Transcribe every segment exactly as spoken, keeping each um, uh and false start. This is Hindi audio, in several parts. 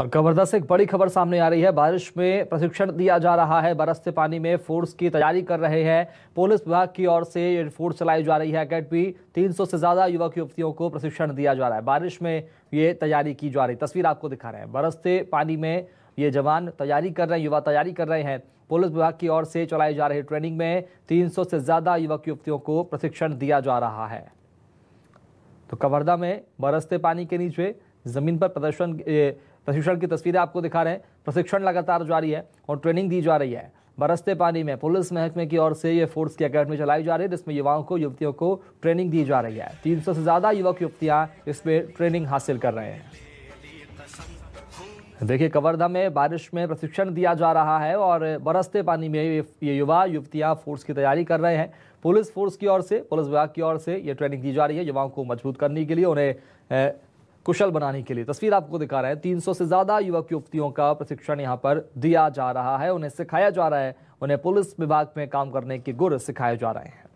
और कवर्धा से एक बड़ी खबर सामने आ रही है। बारिश में प्रशिक्षण दिया जा रहा है, बरसते पानी में फोर्स की तैयारी कर रहे हैं। पुलिस विभाग की ओर से ये फोर्स चलाई जा रही है अकेडमी। तीन सौ से ज्यादा युवक युवतियों को प्रशिक्षण दिया जा रहा है। बारिश में ये तैयारी की जा रही। तस्वीर आपको दिखा रहे हैं, बरसते पानी में ये जवान तैयारी कर रहे हैं, युवा तैयारी कर रहे हैं। पुलिस विभाग की ओर से चलाई जा रही ट्रेनिंग में तीन सौ से ज्यादा युवक युवतियों को प्रशिक्षण दिया जा रहा है। तो कवर्धा में बरसते पानी के नीचे जमीन पर प्रदर्शन प्रशिक्षण की तस्वीरें आपको दिखा रहे हैं। प्रशिक्षण लगातार जारी है और ट्रेनिंग दी जा रही है। बरसते पानी में पुलिस महकमे की ओर से ये फोर्स की अकेडमी चलाई जा रही है, जिसमें युवाओं को युवतियों को ट्रेनिंग दी जा रही है। तीन सौ से ज्यादा युवक युवतियां इसमें ट्रेनिंग हासिल कर रहे हैं। देखिए, कवर्धा में बारिश में प्रशिक्षण दिया जा रहा है और बरसते पानी में ये युवा युवतियाँ फोर्स की तैयारी कर रहे हैं। पुलिस फोर्स की ओर से, पुलिस विभाग की ओर से ये ट्रेनिंग दी जा रही है युवाओं को मजबूत करने के लिए, उन्हें कुशल बनाने के लिए। तस्वीर आपको दिखा रहे हैं, तीन सौ से ज्यादा युवक युवतियों का प्रशिक्षण यहां पर दिया जा रहा है। उन्हें सिखाया जा रहा है, उन्हें पुलिस विभाग में काम करने के गुर सिखाए जा रहे हैं।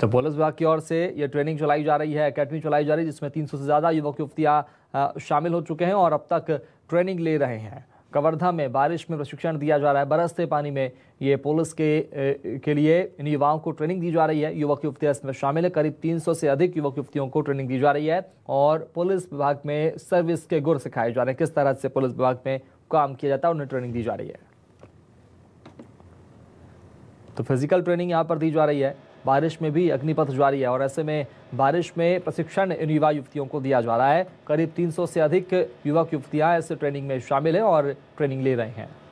तो पुलिस विभाग की ओर से ये ट्रेनिंग चलाई जा रही है, अकेडमी चलाई जा रही है, जिसमें तीन सौ से ज्यादा युवक युवतियां शामिल हो चुके हैं और अब तक ट्रेनिंग ले रहे हैं। कवर्धा में बारिश में प्रशिक्षण दिया जा रहा है, बरसते पानी में ये पुलिस के ए, के लिए इन युवाओं को ट्रेनिंग दी जा रही है। युवक युवतियाँ इसमें शामिल है। करीब तीन सौ से अधिक युवक युवतियों को ट्रेनिंग दी जा रही है और पुलिस विभाग में सर्विस के गुर सिखाए जा रहे हैं, किस तरह से पुलिस विभाग में काम किया जाता है उन्हें ट्रेनिंग दी जा रही है। तो फिजिकल ट्रेनिंग यहाँ पर दी जा रही है। बारिश में भी अग्निपथ जारी है और ऐसे में बारिश में प्रशिक्षण इन युवा युवतियों को दिया जा रहा है। करीब तीन सौ से अधिक युवक युवतियां इस ट्रेनिंग में शामिल हैं और ट्रेनिंग ले रहे हैं।